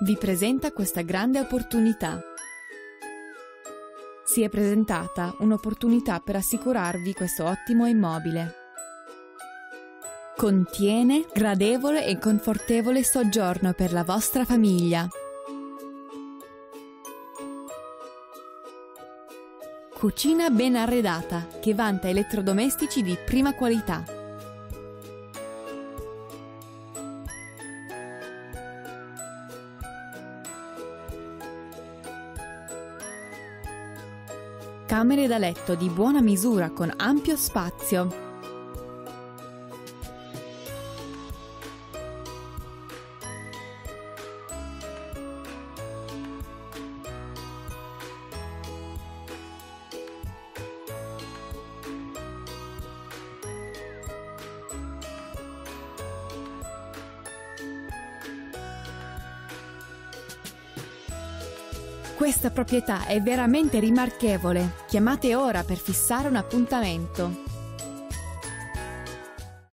vi presenta questa grande opportunità. Si è presentata un'opportunità per assicurarvi questo ottimo immobile. Contiene gradevole e confortevole soggiorno per la vostra famiglia. Cucina ben arredata che vanta elettrodomestici di prima qualità. Camere da letto di buona misura con ampio spazio. Questa proprietà è veramente rimarchevole. Chiamate ora per fissare un appuntamento.